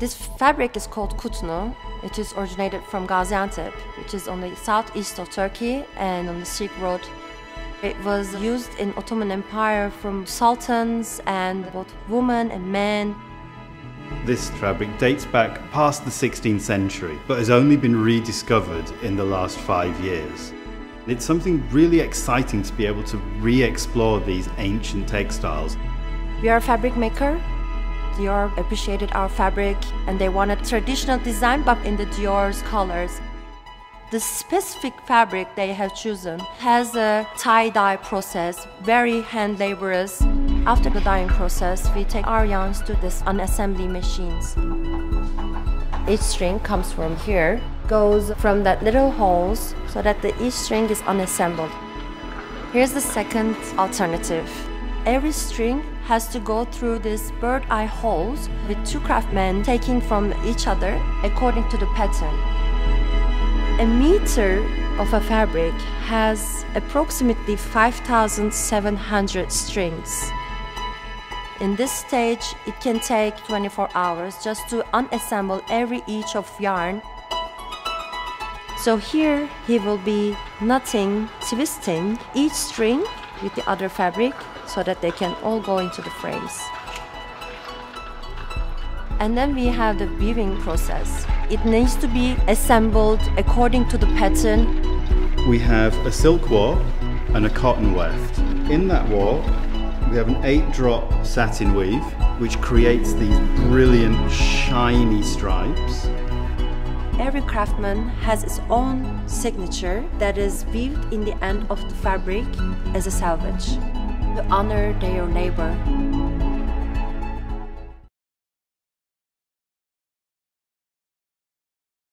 This fabric is called kutnu. It is originated from Gaziantep, which is on the southeast of Turkey and on the Silk Road. It was used in Ottoman Empire from sultans and both women and men. This fabric dates back past the 16th century, but has only been rediscovered in the last 5 years. It's something really exciting to be able to re-explore these ancient textiles. We are a fabric maker. Dior appreciated our fabric and they wanted traditional design but in the Dior's colors. The specific fabric they have chosen has a tie-dye process, very hand laborious. After the dyeing process, we take our yarns to these unassembly machines. Each string comes from here, goes from that little holes so that each string is unassembled. Here's the second alternative. Every string has to go through these bird-eye holes with two craftsmen taking from each other according to the pattern. A meter of a fabric has approximately 5,700 strings. In this stage, it can take 24 hours just to unassemble every each of yarn. So here he will be knotting, twisting each string with the other fabric so that they can all go into the frames. And then we have the weaving process. It needs to be assembled according to the pattern. We have a silk warp and a cotton weft. In that warp, we have an 8-drop satin weave, which creates these brilliant, shiny stripes. Every craftsman has its own signature that is weaved in the end of the fabric as a salvage to honor their labor.